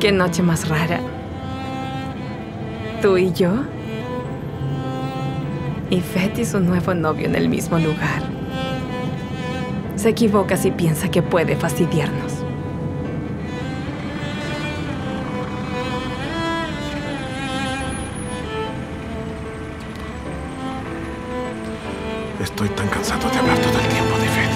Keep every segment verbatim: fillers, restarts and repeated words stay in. Qué noche más rara. Tú y yo. Y Feth y su nuevo novio en el mismo lugar. Se equivoca si piensa que puede fastidiarnos. Estoy tan cansado de hablar todo el tiempo de Feth.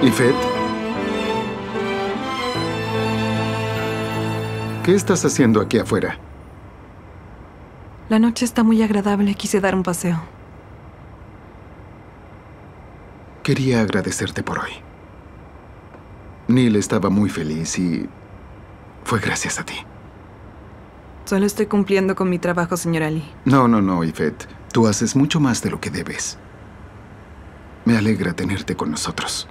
¿İffet? ¿Qué estás haciendo aquí afuera? La noche está muy agradable. Quise dar un paseo. Quería agradecerte por hoy. Nil estaba muy feliz y fue gracias a ti. Solo estoy cumpliendo con mi trabajo, señora Lee. No, no, no, İffet. Tú haces mucho más de lo que debes. Me alegra tenerte con nosotros.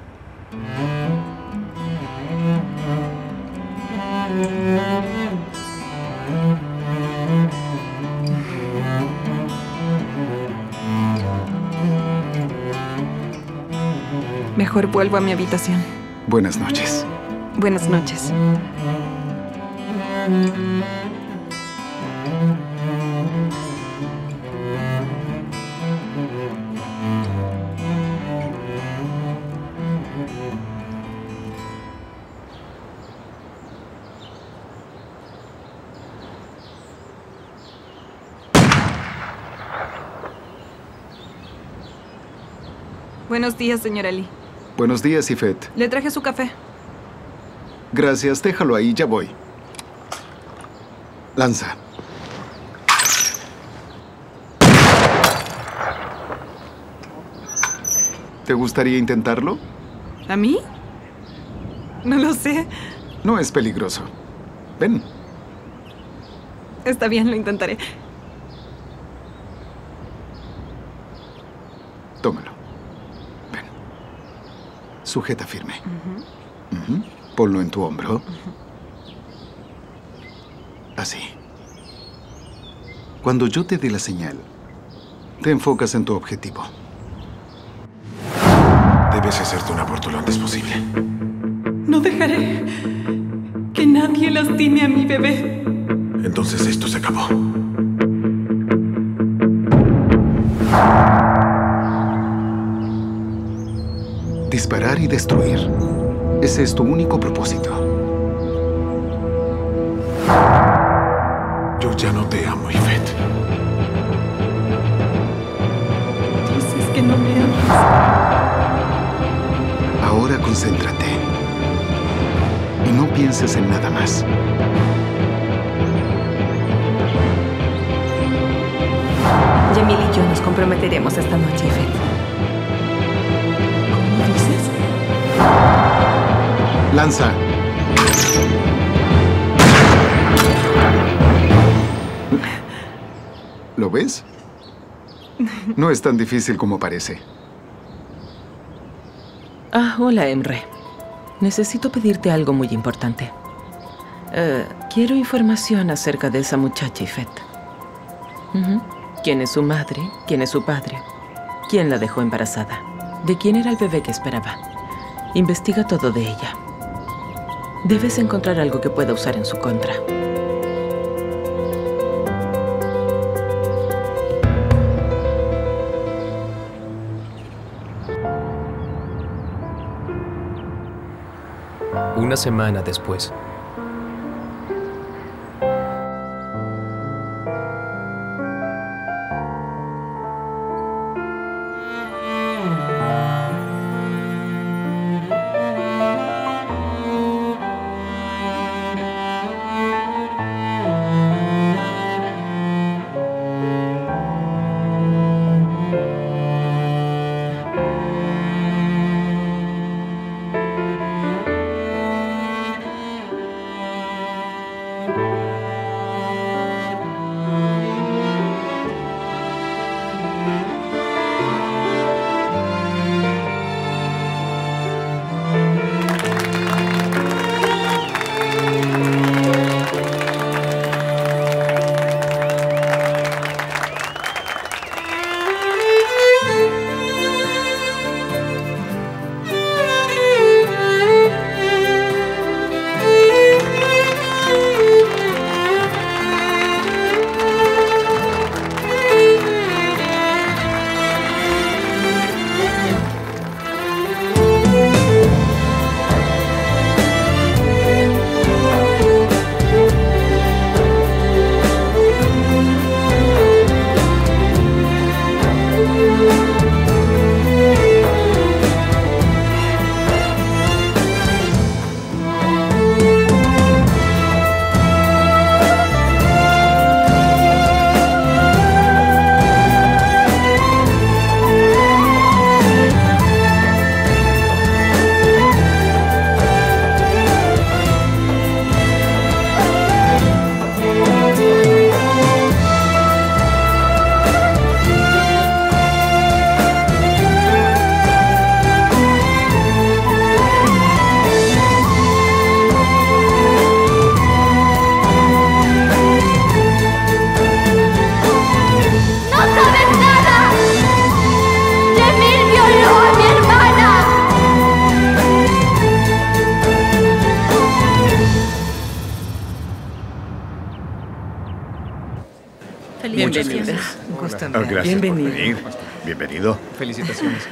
Mejor vuelvo a mi habitación. Buenas noches. Buenas noches. Buenos días, señora Lee. Buenos días, İffet. Le traje su café. Gracias, déjalo ahí, ya voy. Lanza. ¿Te gustaría intentarlo? ¿A mí? No lo sé. No es peligroso. Ven. Está bien, lo intentaré. Tómalo. Sujeta firme. Uh-huh. Uh-huh. Ponlo en tu hombro. Uh-huh. Así. Cuando yo te dé la señal, te enfocas en tu objetivo. Debes hacerte un aborto lo antes posible. No dejaré que nadie lastime a mi bebé. Entonces esto se acabó. Disparar y destruir. Ese es tu único propósito. Yo ya no te amo, İffet. Dices que no me amas. Ahora concéntrate. Y no pienses en nada más. Cemil y yo nos comprometeremos esta noche, İffet. Lanza. ¿Lo ves? No es tan difícil como parece. Ah, hola, Emre. Necesito pedirte algo muy importante. Uh, quiero información acerca de esa muchacha, İffet. Uh-huh. ¿Quién es su madre? ¿Quién es su padre? ¿Quién la dejó embarazada? ¿De quién era el bebé que esperaba? Investiga todo de ella. Debes encontrar algo que pueda usar en su contra. Una semana después. Muchas gracias. Un gusto. Oh, gracias. Bienvenido. Venir. Bienvenido. Felicitaciones.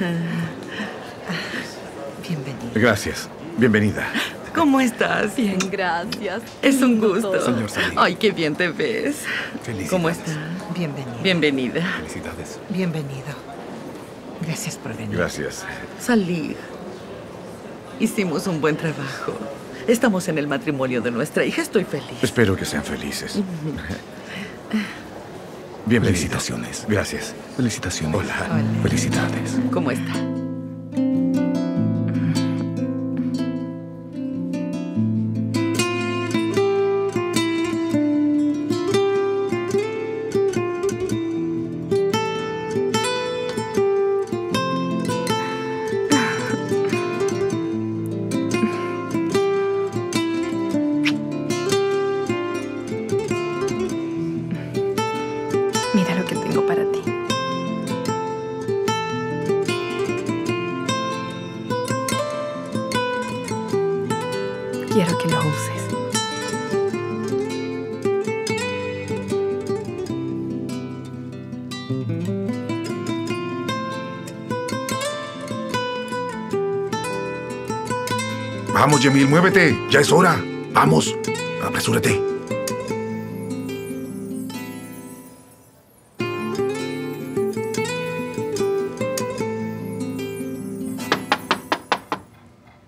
Bienvenido. Gracias. Bienvenida. ¿Cómo estás? Bien, gracias. Es un gusto. Señor Salih. Ay, qué bien te ves. Felicidades. ¿Cómo estás? Bienvenida. Bienvenida. Felicidades. Bienvenido. Gracias por venir. Gracias. Salih, hicimos un buen trabajo. Estamos en el matrimonio de nuestra hija. Estoy feliz. Espero que sean felices. Bienvenido. Felicitaciones. Gracias. Felicitaciones. Hola. Hola. Felicidades. ¿Cómo está? Vamos, Cemil, muévete. Ya es hora. Vamos. Apresúrate.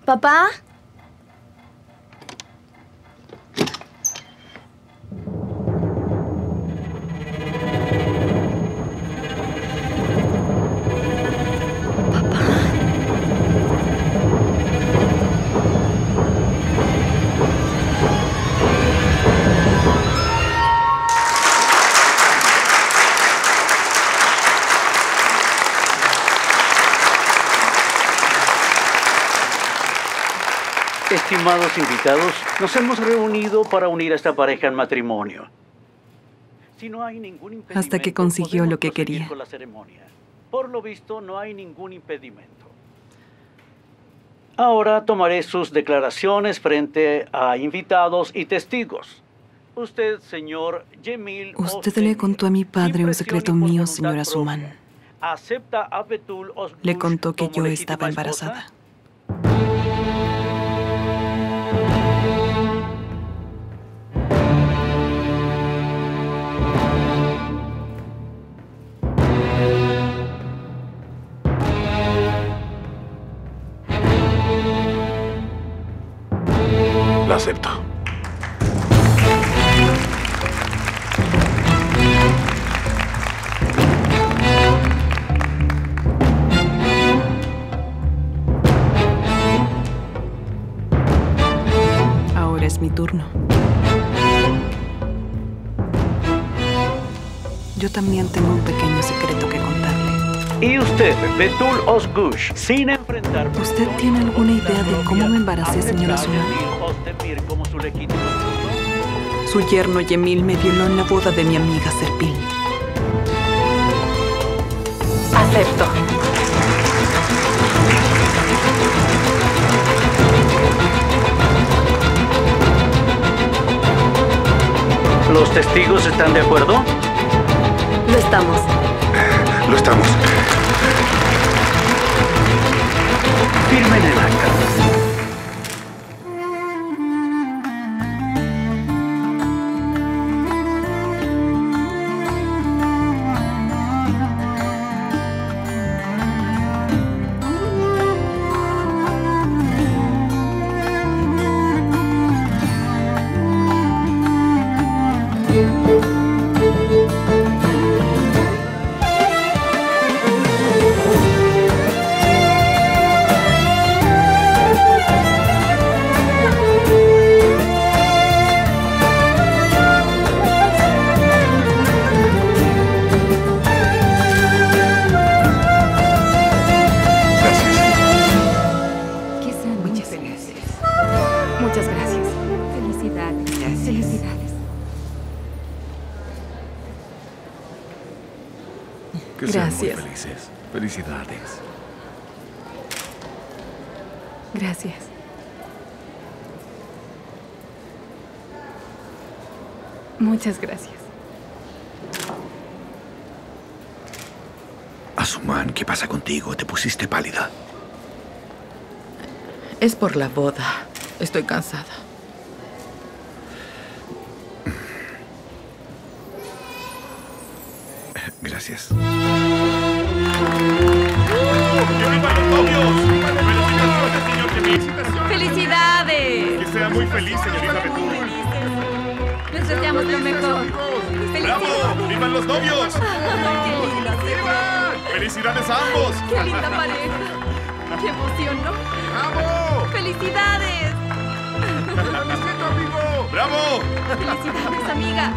¿Papá? Estimados invitados, nos hemos reunido para unir a esta pareja en matrimonio. Si no hay ningún impedimento, hasta que consiguió lo que quería. Con la ceremonia. Por lo visto, no hay ningún impedimento. Ahora tomaré sus declaraciones frente a invitados y testigos. Usted, señor Cemil... Usted le contó a mi padre un secreto mío, señora Suman. Acepta a Betül Özgüç. Le contó que yo estaba embarazada. La acepto. Ahora es mi turno. Yo también tengo un pequeño secreto que contarle. Y usted, Betül Özgüç, sin enfrentar... ¿Usted tiene alguna idea de cómo me embaracé, señora Suman? Su yerno Cemil me violó en la boda de mi amiga Serpil. Acepto. ¿Los testigos están de acuerdo? Lo estamos. Lo estamos. Firmen el acta. Felicidades. Gracias. Muchas gracias. Man, ¿qué pasa contigo? ¿Te pusiste pálida? Es por la boda. Estoy cansada. Gracias. ¡Felicidades! Que sea muy feliz, señorita Betül. Les deseamos lo mejor. ¡Bravo! ¡Vivan los novios! ¡Qué lindo! ¡Vivan! ¡Felicidades a ambos! ¡Qué linda pareja! ¡Qué emoción! ¡Bravo! ¡Felicidades! ¡Felicito, amigo! ¡Bravo! ¡Felicidades, amiga!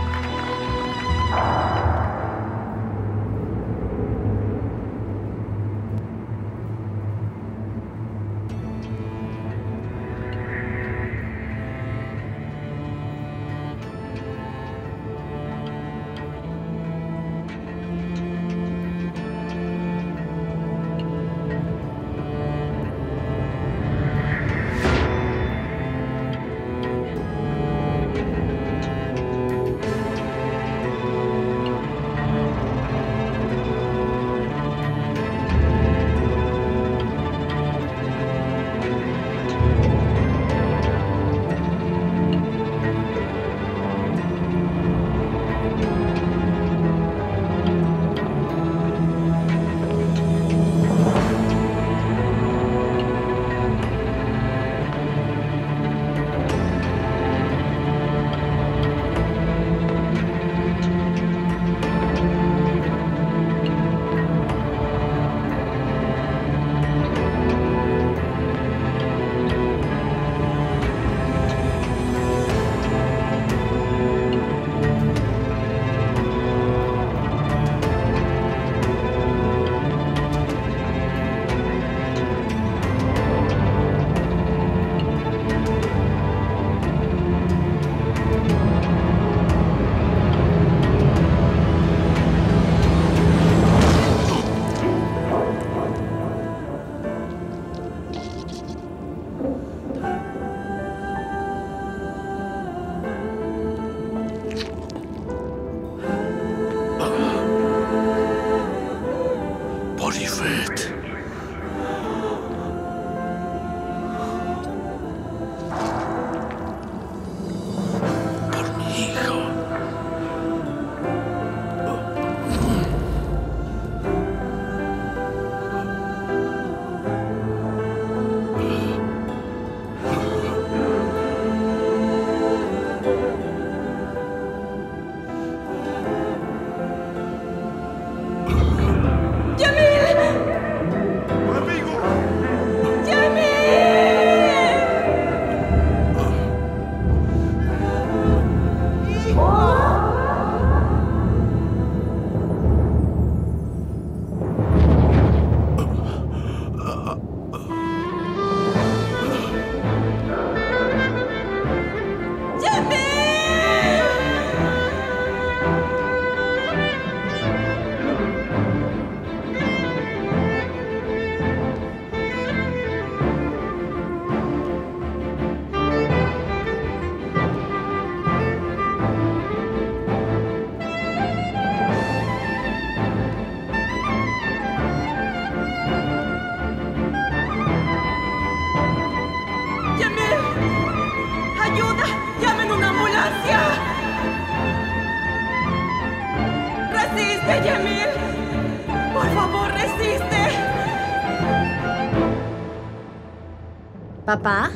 ¿Papá?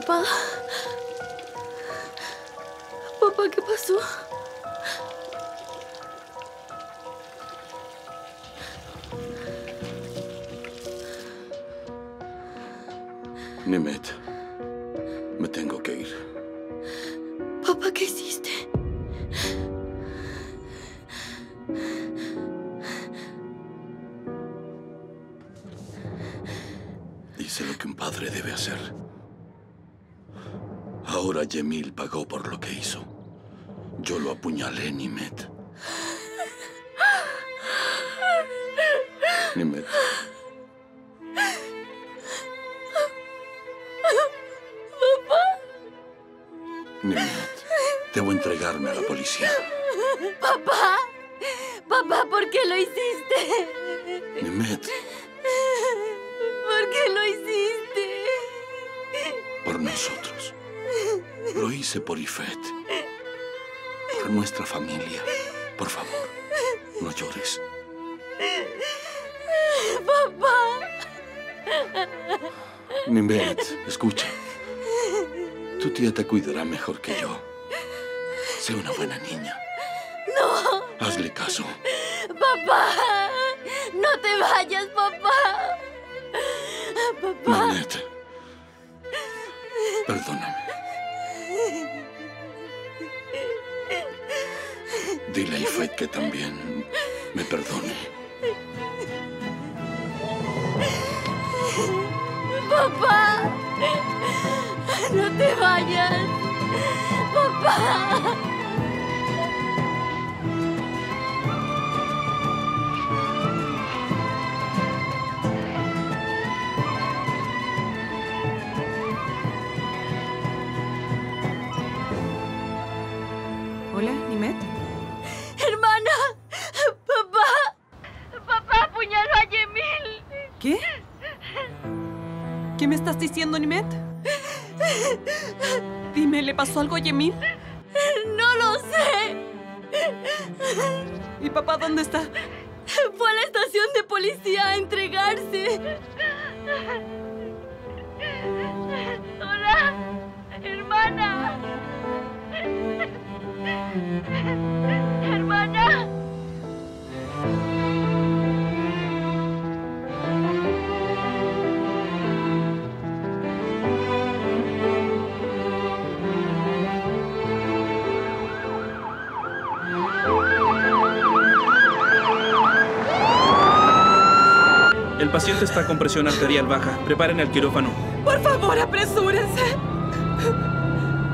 Papá. Papá, ¿qué pasó? Nimet, me tengo que ir. Papá, ¿qué hiciste? hice lo que un padre debe hacer. Ahora Cemil pagó por lo que hizo. Yo lo apuñalé, Nimet. Nimet. Papá. Nimet, debo entregarme a la policía. Papá. Papá, ¿por qué lo hiciste? Nimet. ¿Por qué lo hiciste? Por nosotros. Lo hice por İffet. Por nuestra familia. Por favor, no llores. Papá. Nimet, escucha. Tu tía te cuidará mejor que yo. Sé una buena niña. No. Hazle caso. Papá. No te vayas, papá. Papá. Nimet. Perdóname. Dile a İffet que también me perdone. Papá, no te vayas. Papá. Hola, Nimet. ¡Hermana! ¡Papá! ¡Papá apuñaló a Cemil! ¿Qué? ¿Qué me estás diciendo, Nimet? Dime, ¿le pasó algo a Cemil? ¡No lo sé! ¿Y papá dónde está? Fue a la estación de policía a entregarse. ¡Hola! ¡Hermana! Hermana. El paciente está con presión arterial baja. Preparen el quirófano. Por favor, apresúrense.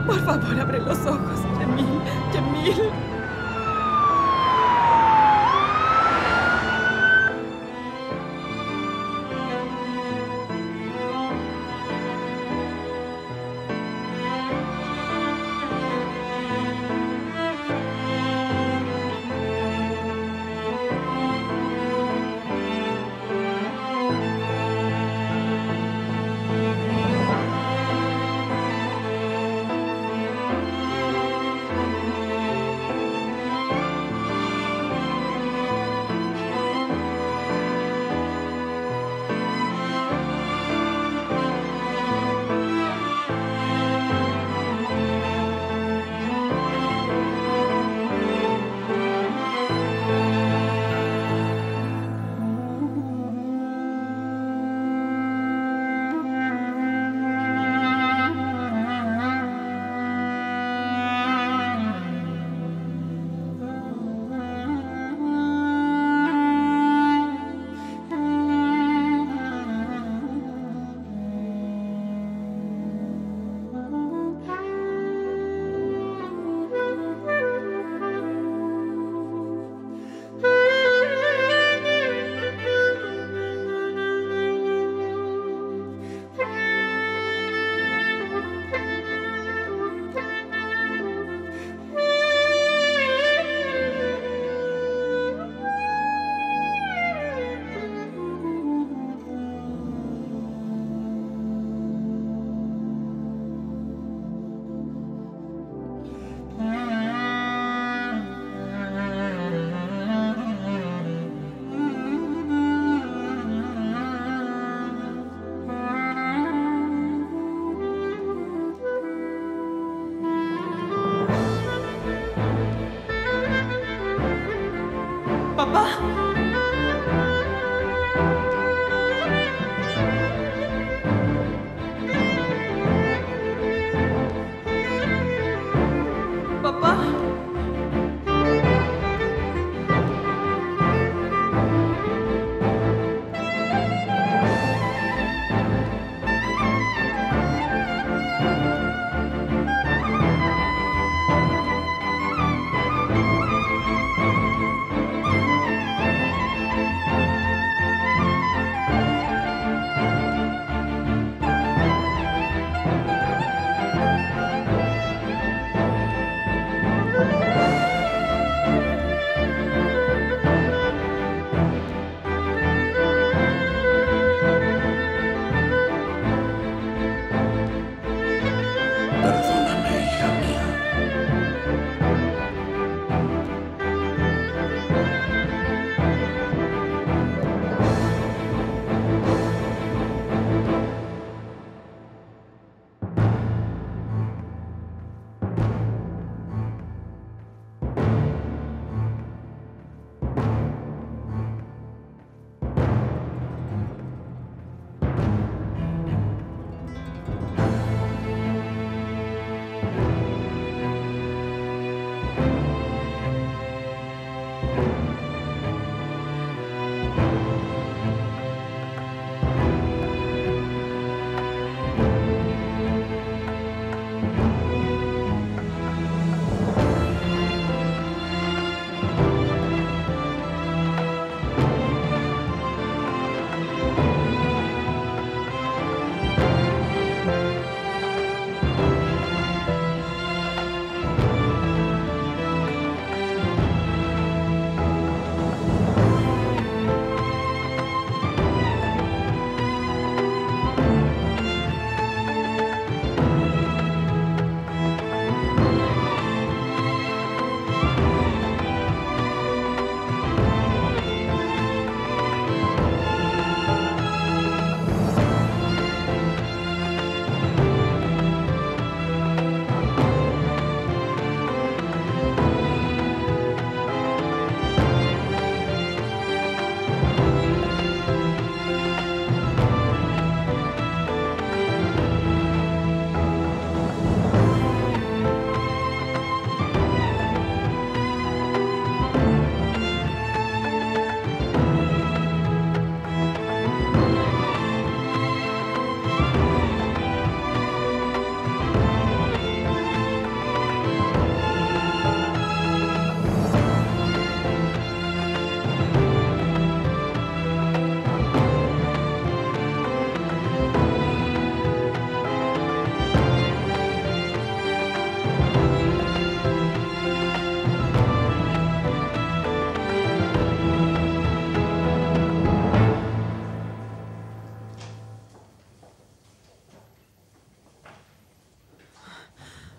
Por favor, abre los ojos, Cemil, Cemil.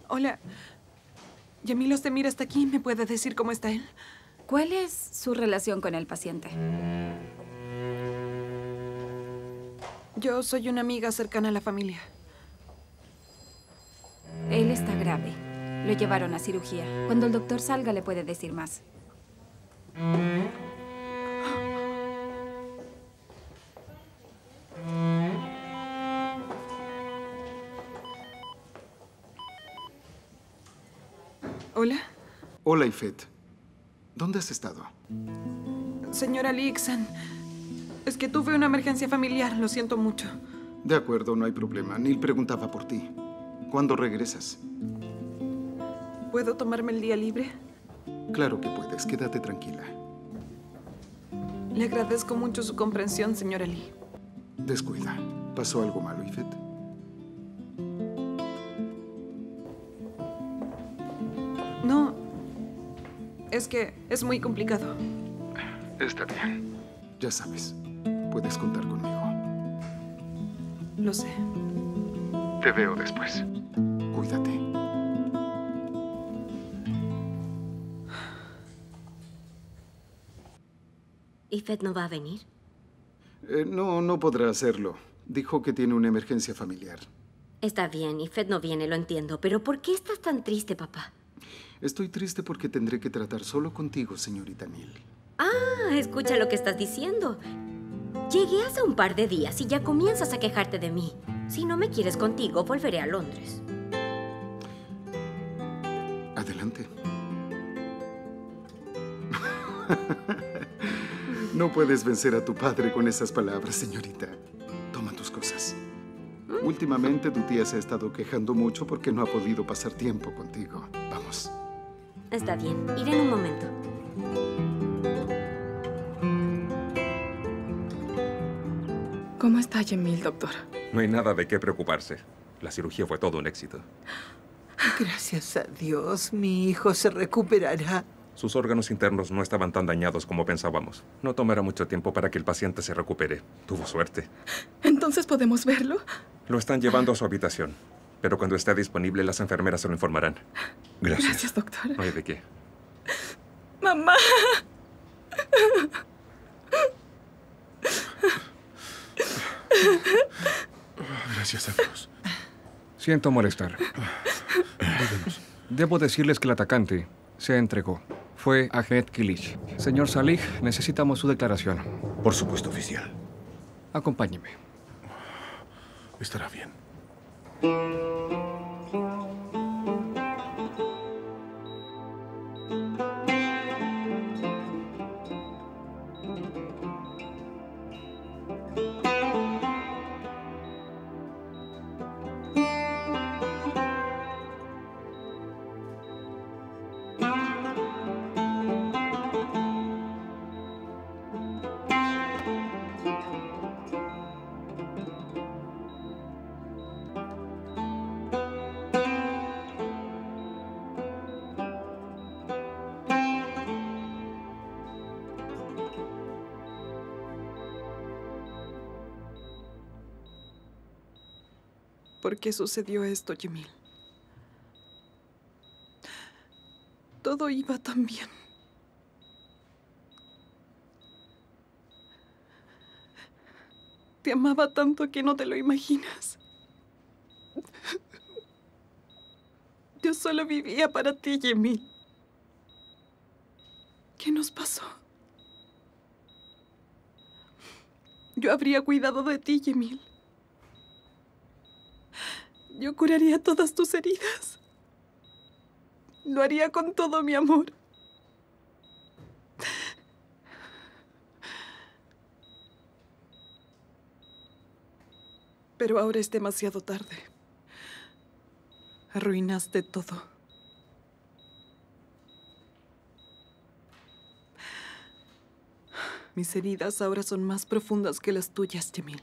Hola. Cemil Özdemir está aquí. ¿Me puede decir cómo está él? ¿Cuál es su relación con el paciente? Yo soy una amiga cercana a la familia. Él está grave. Lo llevaron a cirugía. Cuando el doctor salga, le puede decir más. Hola. Hola, İffet. ¿Dónde has estado? Señora Alixan, es que tuve una emergencia familiar. Lo siento mucho. De acuerdo, no hay problema. Nil preguntaba por ti. ¿Cuándo regresas? ¿Puedo tomarme el día libre? Claro que puedes. Quédate tranquila. Le agradezco mucho su comprensión, señora Lee. Descuida. ¿Pasó algo malo, İffet? No. Es que es muy complicado. Está bien. Ya sabes. Puedes contar conmigo. Lo sé. Te veo después. Cuídate. ¿İffet no va a venir? Eh, no, no podrá hacerlo. Dijo que tiene una emergencia familiar. Está bien, İffet no viene, lo entiendo. Pero ¿por qué estás tan triste, papá? Estoy triste porque tendré que tratar solo contigo, señorita Nil. Ah, escucha lo que estás diciendo. Llegué hace un par de días y ya comienzas a quejarte de mí. Si no me quieres contigo, volveré a Londres. Adelante. No puedes vencer a tu padre con esas palabras, señorita. Toma tus cosas. ¿Mm? Últimamente tu tía se ha estado quejando mucho porque no ha podido pasar tiempo contigo. Vamos. Está bien. Iré en un momento. ¿Cómo está Cemil, doctora? No hay nada de qué preocuparse. La cirugía fue todo un éxito. Gracias a Dios, mi hijo se recuperará. Sus órganos internos no estaban tan dañados como pensábamos. No tomará mucho tiempo para que el paciente se recupere. Tuvo suerte. ¿Entonces podemos verlo? Lo están llevando a su habitación. Pero cuando esté disponible, las enfermeras se lo informarán. Gracias. Gracias, doctora. No hay de qué. ¡Mamá! Gracias a Dios. Siento molestar. Vámonos. Debo decirles que el atacante se entregó. Fue Ahmet Kilic. Señor Salih, necesitamos su declaración. Por supuesto, oficial. Acompáñeme. Estará bien. ¿Por qué sucedió esto, Cemil? Todo iba tan bien. Te amaba tanto que no te lo imaginas. Yo solo vivía para ti, Cemil. ¿Qué nos pasó? Yo habría cuidado de ti, Cemil. Yo curaría todas tus heridas. Lo haría con todo mi amor. Pero ahora es demasiado tarde. Arruinaste todo. Mis heridas ahora son más profundas que las tuyas, Cemil.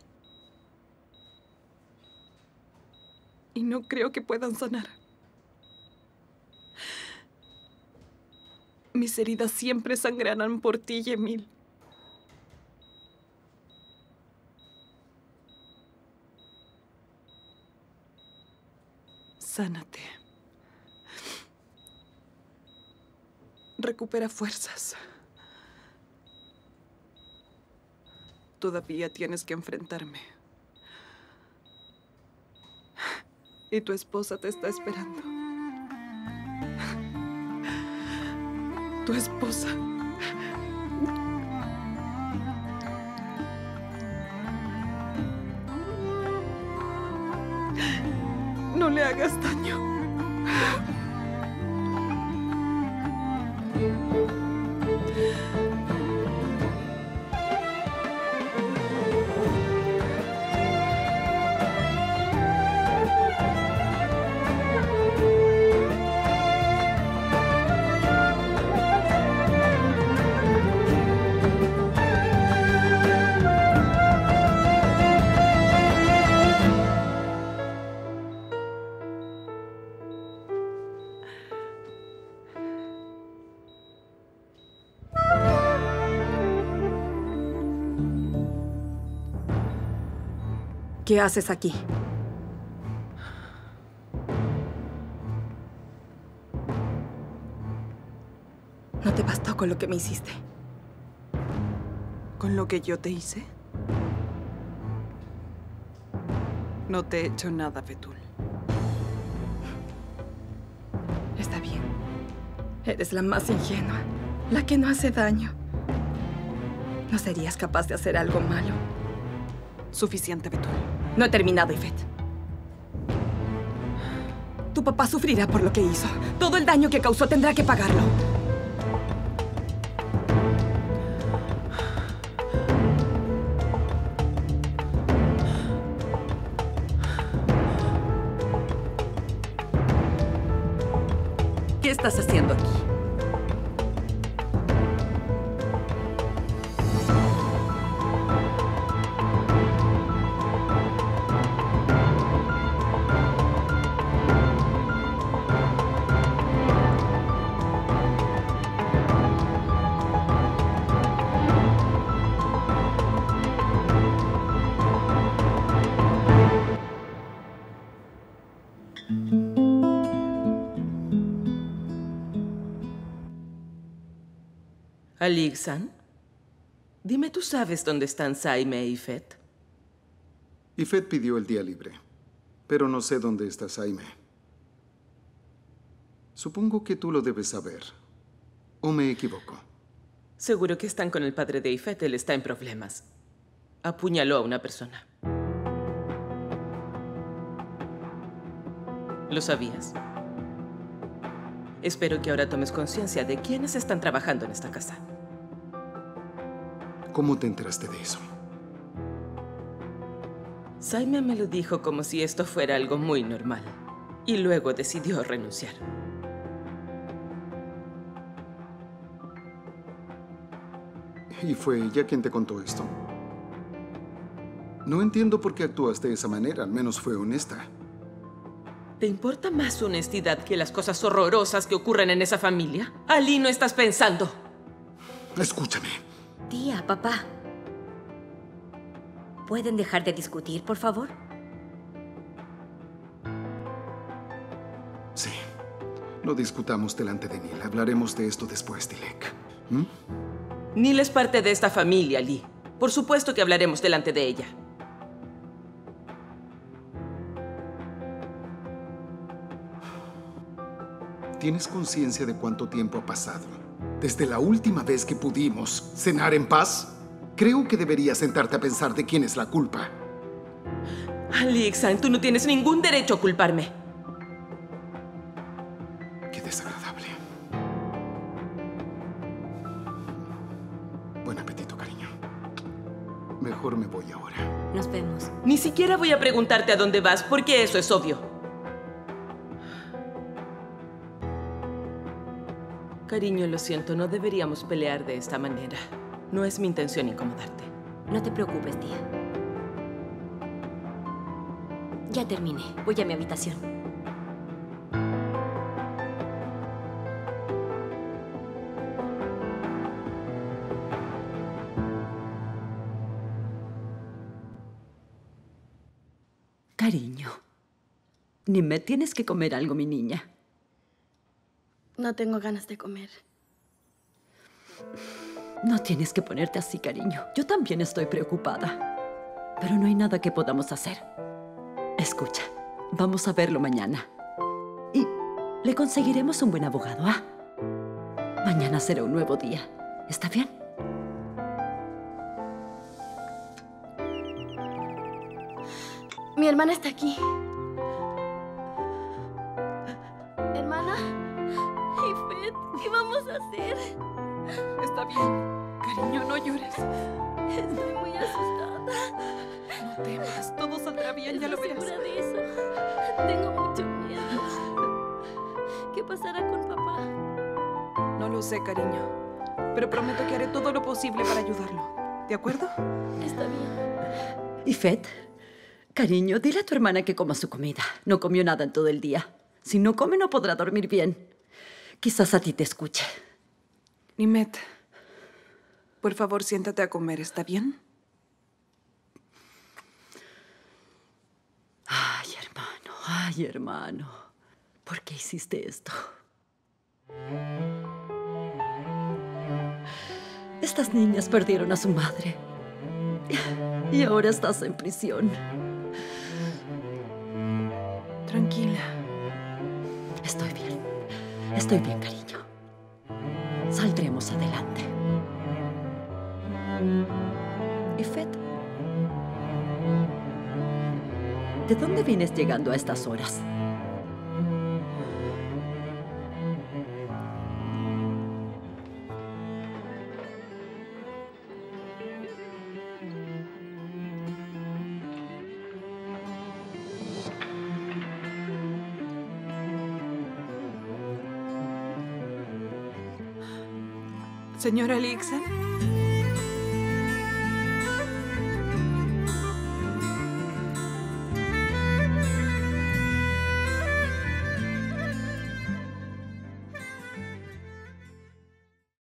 Y no creo que puedan sanar. Mis heridas siempre sangrarán por ti, Cemil. Sánate. recupera fuerzas. Todavía tienes que enfrentarme. Y tu esposa te está esperando. Tu esposa. No le hagas daño. ¿Qué haces aquí? ¿No te bastó con lo que me hiciste? ¿Con lo que yo te hice? No te he hecho nada, Betül. Está bien. Eres la más ingenua, la que no hace daño. No serías capaz de hacer algo malo. Suficiente, Betül. No he terminado, İffet. Tu papá sufrirá por lo que hizo. Todo el daño que causó tendrá que pagarlo. ¿Qué estás haciendo aquí? Alixan, dime, ¿tú sabes dónde están Saime y Feth? İffet pidió el día libre, pero no sé dónde está Saime. Supongo que tú lo debes saber, ¿o me equivoco? Seguro que están con el padre de İffet, él está en problemas. Apuñaló a una persona. ¿Lo sabías? Espero que ahora tomes conciencia de quiénes están trabajando en esta casa. ¿Cómo te enteraste de eso? Saime me lo dijo como si esto fuera algo muy normal. Y luego decidió renunciar. ¿Y fue ella quien te contó esto? No entiendo por qué actuaste de esa manera, al menos fue honesta. ¿Te importa más su honestidad que las cosas horrorosas que ocurren en esa familia? ¡Ali, no estás pensando! Escúchame. Tía, papá. ¿Pueden dejar de discutir, por favor? Sí. No discutamos delante de Nil. Hablaremos de esto después, Dilek. ¿Mm? Nil es parte de esta familia, Lee. Por supuesto que hablaremos delante de ella. ¿Tienes conciencia de cuánto tiempo ha pasado desde la última vez que pudimos cenar en paz? Creo que deberías sentarte a pensar de quién es la culpa. Alixan, tú no tienes ningún derecho a culparme. Qué desagradable. Buen apetito, cariño. Mejor me voy ahora. Nos vemos. Ni siquiera voy a preguntarte a dónde vas, porque eso es obvio. Cariño, lo siento. No deberíamos pelear de esta manera. No es mi intención incomodarte. No te preocupes, tía. Ya terminé. Voy a mi habitación. Cariño, ni me tienes que comer algo, mi niña. No tengo ganas de comer. No tienes que ponerte así, cariño. Yo también estoy preocupada. Pero no hay nada que podamos hacer. Escucha, vamos a verlo mañana. Y le conseguiremos un buen abogado, ¿ah? Mañana será un nuevo día. ¿Está bien? Mi hermana está aquí. ¿Hermana? ¿Ifet? ¿Qué vamos a hacer? Está bien. Cariño, no llores. Estoy muy asustada. No temas. Todo saldrá bien, ya lo verás. ¿Estás segura de eso? Tengo mucho miedo. ¿Qué pasará con papá? No lo sé, cariño. Pero prometo que haré todo lo posible para ayudarlo. ¿De acuerdo? Está bien. ¿Ifet? Cariño, dile a tu hermana que coma su comida. No comió nada en todo el día. Si no come, no podrá dormir bien. Quizás a ti te escuche. Nimet, por favor, siéntate a comer, ¿está bien? Ay, hermano, ay, hermano. ¿Por qué hiciste esto? Estas niñas perdieron a su madre. Y ahora estás en prisión. Tranquila. Estoy bien. Estoy bien, cariño. Saldremos adelante. İffet, ¿de dónde vienes llegando a estas horas? Señora Alixan.